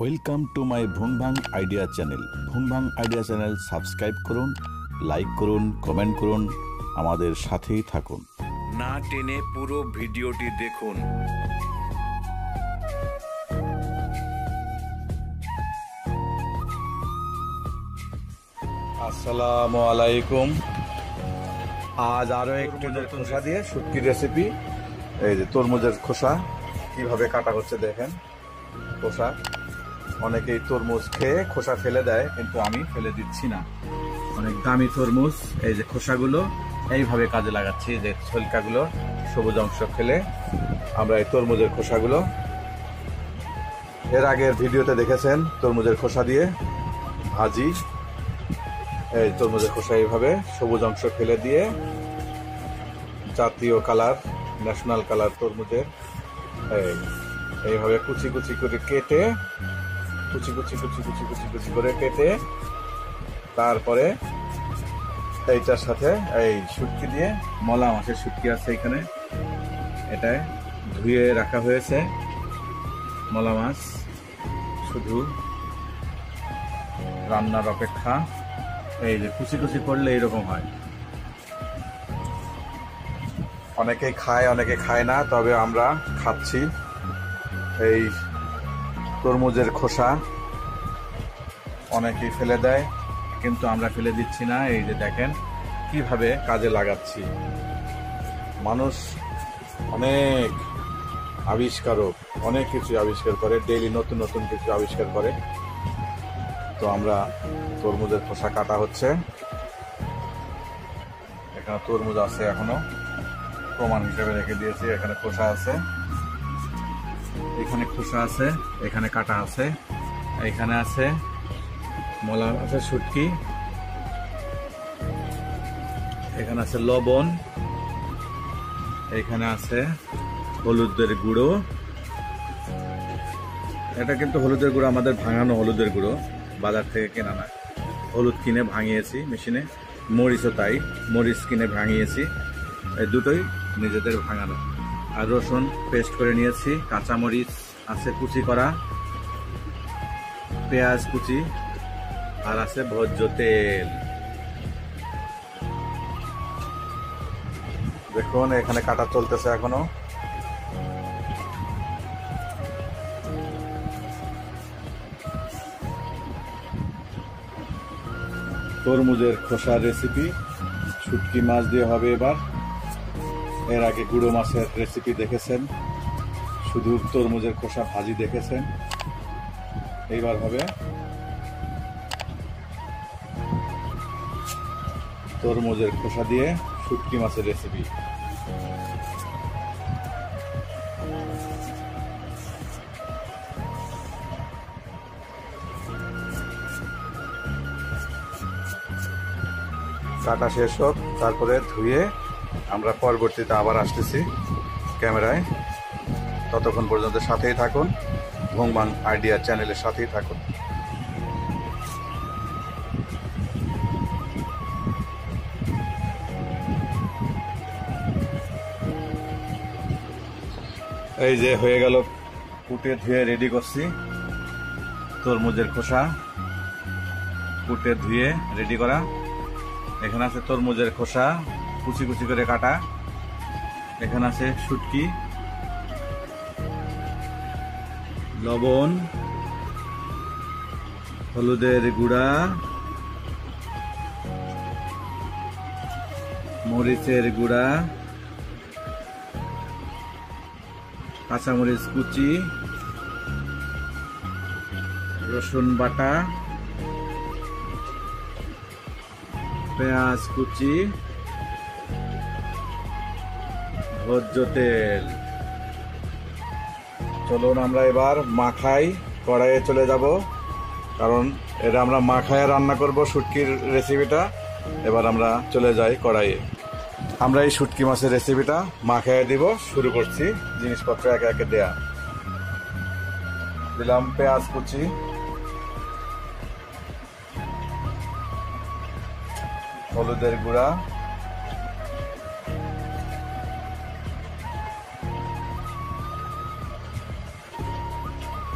Welcome to my Bhungbhang idea channel. Bhungbhang idea channel subscribe करुन, like करुन, comment करुन, आमादेर साथेई थाकुन। ना टेने पुरो भिडियोटी देखुन। आसलामु आलैकुम। आज आरो एक तरमुजेर खोसा दिए शुटकी रेसिपि। एइ जे तरमुजेर खोसा किभाबे काटा होच्छे देखें। खोसा अनेकेई तरमुज खेये खोसा फेले देয়, কিন্তু আমি ফেলে দিচ্ছি না। অনেক দামি তরমুজ, এই যে খোসাগুলো এইভাবে কাজে লাগাচ্ছি। যে ছলকাগুলো সবুজ অংশ ফেলে আমরা এই তরমুজের খোসাগুলো এর আগের ভিডিওতে দেখেছেন, তরমুজের খোসা দিয়ে ভাজি। এই তরমুজের খোসা এইভাবে সবুজ অংশ ফেলে দিয়ে জাতীয় কালার, ন্যাশনাল কালার তরমুজের এইভাবে কুচি কুচি করে কেটে কুচি কুচি কুচি কুচি কুচি কুচি করে কেটে তারপরে এইটার সাথে এই শুটকি দিয়ে, মলা মাছের শুটকি আছে এখানে, এটা ধুয়ে রাখা হয়েছে। মলা মাছ শুধু রান্নার অপেক্ষা। এই যে কুচি কুচি করলে এরকম হয়। অনেকে খায়, অনেকে খায় না, তবে আমরা খাচ্ছি। এই তরমুজের খোসা অনেকেই ফেলে দেয়, কিন্তু আমরা ফেলে দিচ্ছি না। এই যে দেখেন কিভাবে কাজে লাগাচ্ছি। মানুষ অনেক আবিষ্কারক, অনেক কিছু আবিষ্কার করে, ডেইলি নতুন নতুন কিছু আবিষ্কার করে। তো আমরা তরমুজের খোসা কাটা হচ্ছে, এখানে তরমুজ আছে, এখনো প্রমাণ হিসেবে রেখে দিয়েছি। এখানে খোসা আছে, এখানে খোসা আছে, এখানে কাটা আছে, এখানে আছে মলা মাছের শুটকি, এখানে আছে লবণ, এখানে আছে হলুদের গুঁড়ো। এটা কিন্তু হলুদের গুঁড়ো আমাদের ভাঙানো, হলুদের গুঁড়ো বাজার থেকে কেনা না, হলুদ কিনে ভাঙিয়েছি মেশিনে। মরিচও তাই, মরিচ কিনে ভাঙিয়েছি, এই দুটোই নিজেদের ভাঙানো। আর রসুন পেস্ট করে নিয়েছি, কাঁচামরিচ আছে কুচি করা, পেঁয়াজ কুচি, আর আছে ভোজ্য তেল। দেখুন এখানে কাটা চলতেছে এখনো। তরমুজের খোসার রেসিপি শুটকি মাছ দিয়ে হবে এবার। এর আগে গুঁড়ো মাছের রেসিপি দেখেছেন, শুধু তরমুজের খোসা ভাজি দেখেছেন। এইবার হবে তরমুজের খোসা দিয়ে শুটকি মাছের রেসিপি। কাটা শেষ হোক, তারপরে ধুয়ে আমরা পরবর্তীতে আবার আসতেছি ক্যামেরায়। ততক্ষণ পর্যন্ত সাথেই থাকুন, ভুংভাং আইডিয়া চ্যানেলের সাথেই থাকুন। এই যে হয়ে গেল, কুটে ধুয়ে রেডি করছি। তরমুজের খোসা কুটে ধুয়ে রেডি করা। এখানে আছে তরমুজের খোসা কুচি কুচি করে কাটা, এখানে আছে শুটকি, লবণ, হলুদের গুঁড়া, মরিচের গুঁড়া, কাঁচামরিচ কুচি, রসুন বাটা, পেঁয়াজ কুচি, ভোজ্য তেল। চলুন আমরা এবার মাখাই কড়াইয়ে চলে যাব, কারণ এটা আমরা মাখায় রান্না করব শুটকির রেসিপিটা। এবার আমরা চলে যাই কড়াইয়ে, আমরা এই শুটকি মাছের রেসিপিটা মাখায় দিব। শুরু করছি জিনিসপত্র একে একে দেয়া। দিলাম পেঁয়াজ কুচি, হলুদের গুঁড়া,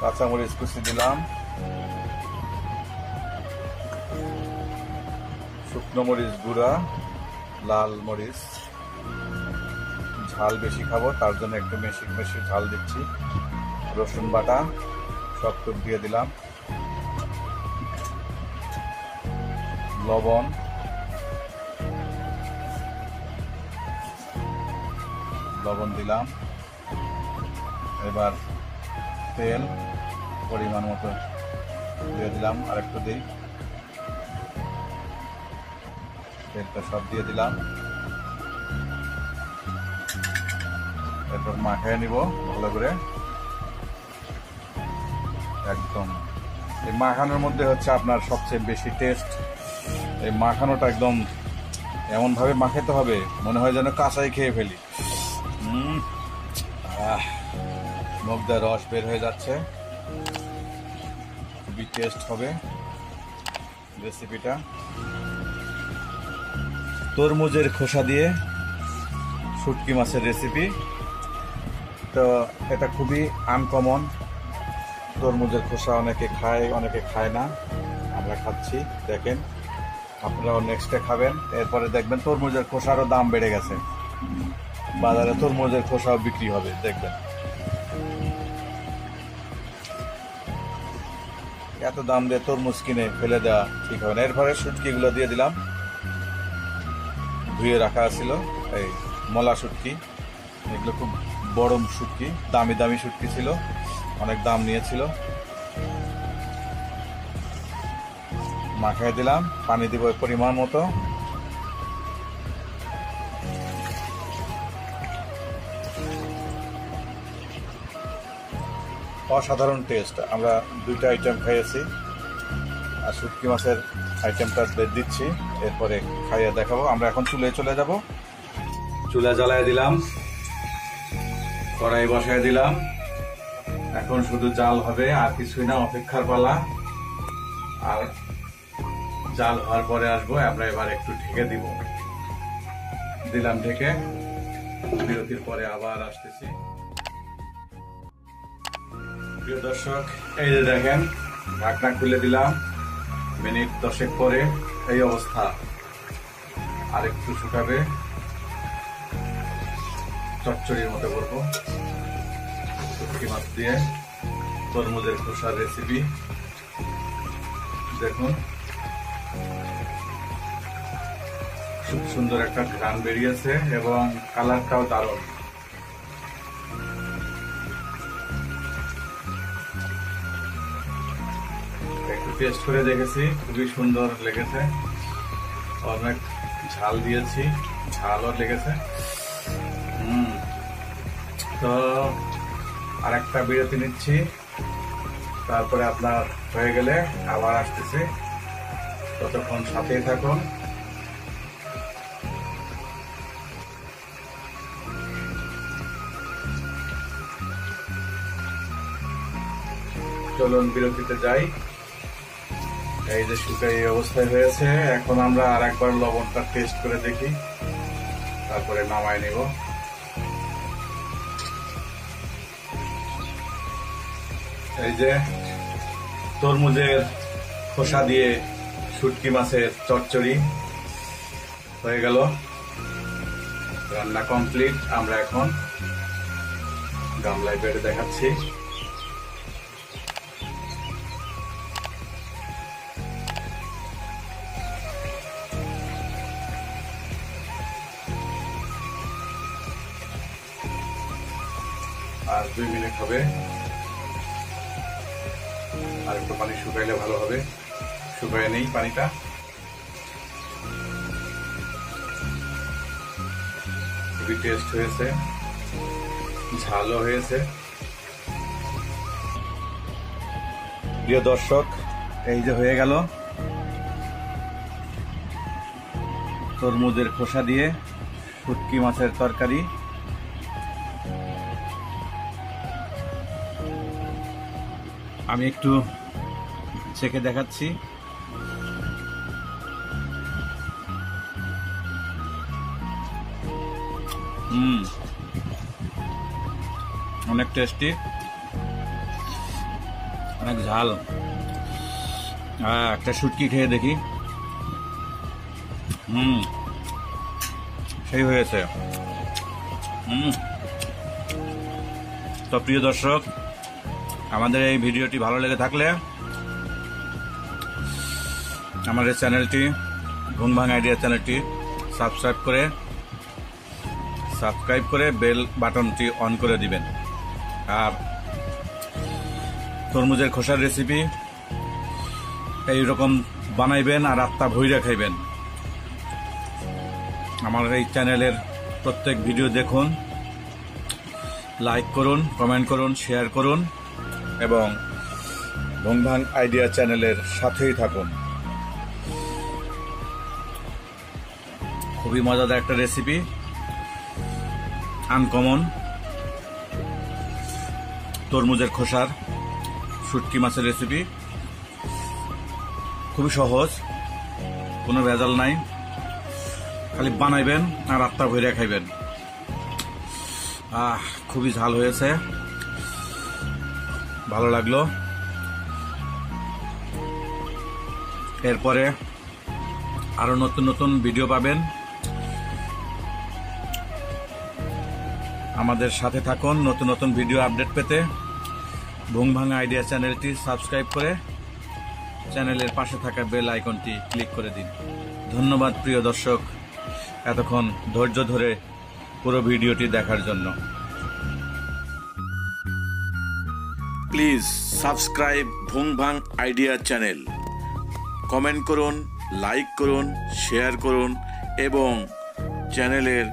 কাঁচামরিচ কুচি দিলাম, শুকনো মরিচ গুঁড়া, লাল মরিচ। ঝাল বেশি খাবো তার জন্য একটু বেশি বেশি ঝাল দিচ্ছি। রসুন বাটা সব টুক দিয়ে দিলাম, লবণ, লবণ দিলাম। এবার তেল পরিমাণ মতো দিয়ে দিলাম, আর একটু দিই, তেলটা সব দিয়ে দিলাম। এরপর মাখিয়ে নিব ভালো করে একদম। এই মাখানোর মধ্যে হচ্ছে আপনার সবচেয়ে বেশি টেস্ট। এই মাখানোটা একদম এমনভাবে মাখাতে হবে মনে হয় যেন কাঁচাই খেয়ে ফেলি। মুখ দিয়ে রস বের হয়ে যাচ্ছে, খুবই টেস্ট হবে রেসিপিটা। তরমুজের খোসা দিয়ে শুটকি মাছের রেসিপি, তো এটা খুবই আনকমন। তরমুজের খোসা অনেকে খায়, অনেকে খায় না, আমরা খাচ্ছি। দেখেন আপনারাও নেক্সটে খাবেন। এরপরে দেখবেন তরমুজের খোসারও দাম বেড়ে গেছে, বাজারে তরমুজের খোসাও বিক্রি হবে দেখবেন। এত দাম দিয়ে তরমুজ কিনে ফেলে দেওয়া ঠিক হবে না। এরপরে শুটকিগুলো দিয়ে দিলাম, ধুয়ে রাখা ছিল এই মলা শুটকি। এগুলো খুব বড় শুটকি, দামি দামি শুটকি ছিল, অনেক দাম নিয়েছিল। মাখিয়ে দিলাম, পানি দিব পরিমাণ মতো। অসাধারণ টেস্ট। আমরা দুইটা আইটেম খাইয়েছি, আর শুটকি মাছের আইটেমটা দিচ্ছি, এরপরে খাইয়ে দেখাবো। আমরা এখন চুলায় চলে যাব। চুলা জ্বালায় দিলাম, কড়াই বসায় দিলাম, এখন শুধু জাল হবে আর কিছুই না, অপেক্ষার পালা। আর জাল হওয়ার পরে আসবো আমরা। এবার একটু ঢেকে দিব, দিলাম ঢেকে। বিরতির পরে আবার আসতেছি। প্রিয় দর্শক, এই যে দেখেন ঢাকনা খুলে দিলাম, মিনিট 10 পরে এই অবস্থা। আর একটু শুকাবে, চচ্চড়ির মতো করবো শুটকি মাছ দিয়ে তরমুজের খোসার রেসিপি। দেখুন খুব সুন্দর একটা ঘ্রাণ বেরিয়েছে এবং কালারটাও দারুণ। একটু টেস্ট করে দেখেছি, খুবই সুন্দর লেগেছে। অনেক ঝাল দিয়েছি, ঝালও লেগেছে। তো আর একটা বিরতি নিচ্ছি, তারপরে আপনার হয়ে গেলে আবার আসতেছি। ততক্ষণ সাথেই থাকুন। চলুন বিরতিতে যাই। এই যে শুকাই অবস্থায় হয়েছে, এখন আমরা আর একবার লবণটা টেস্ট করে দেখি, তারপরে নামায় নেব। এই যে তরমুজের খোসা দিয়ে শুটকি মাছের চচ্চড়ি হয়ে গেল, রান্না কমপ্লিট। আমরা এখন গামলায় বেড়ে দেখাচ্ছি। আর 2 মিনিট হবে, আর একটু পানি শুকাইলে ভালো হবে। শুকায় নেই পানিটা। খুবই টেস্ট হয়েছে, ঝালও হয়েছে। প্রিয় দর্শক, এই যে হয়ে গেল তরমুজের খোসা দিয়ে শুটকি মাছের তরকারি। আমি একটু চেখে দেখাচ্ছি। অনেক টেস্টি। অনেক ঝাল। একটা শুটকি খেয়ে দেখি। সেই হয়েছে। তো প্রিয় দর্শক, আমাদের এই ভিডিওটি ভালো লেগে থাকলে আমাদের চ্যানেলটি ভুংভাং আইডিয়া চ্যানেলটি সাবস্ক্রাইব করে বেল বাটনটি অন করে দিবেন। আর তরমুজের খোসার রেসিপি এইরকম বানাইবেন আর রাতটা ভইরা খাইবেন। আমার এই চ্যানেলের প্রত্যেক ভিডিও দেখুন, লাইক করুন, কমেন্ট করুন, শেয়ার করুন এবং ভুংভাং আইডিয়া চ্যানেলের সাথেই থাকুন। খুবই মজাদার একটা রেসিপি, আনকমন তরমুজের খোসার শুটকি মাছের রেসিপি। খুবই সহজ, কোনো ভেজাল নাই, খালি বানাইবেন আর রাতটা ভইরা খাইবেন। খুবই ঝাল হয়েছে, ভালো লাগলো। এরপরে আরো নতুন নতুন ভিডিও পাবেন, আমাদের সাথে থাকুন। নতুন নতুন ভিডিও আপডেট পেতে ভুংভাং আইডিয়া চ্যানেলটি সাবস্ক্রাইব করে চ্যানেলের পাশে থাকা বেল আইকনটি ক্লিক করে দিন। ধন্যবাদ প্রিয় দর্শক, এতক্ষণ ধৈর্য ধরে পুরো ভিডিওটি দেখার জন্য। প্লিজ সাবস্ক্রাইব ভুংভাং আইডিয়া চ্যানেল, কমেন্ট করুন, লাইক করুন, শেয়ার করুন এবং চ্যানেলের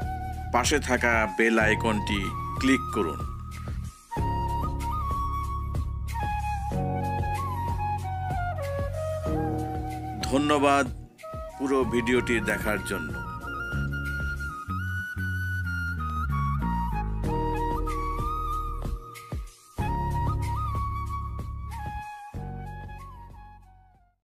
পাশে থাকা বেল আইকনটি ক্লিক করুন। ধন্যবাদ পুরো ভিডিওটি দেখার জন্য।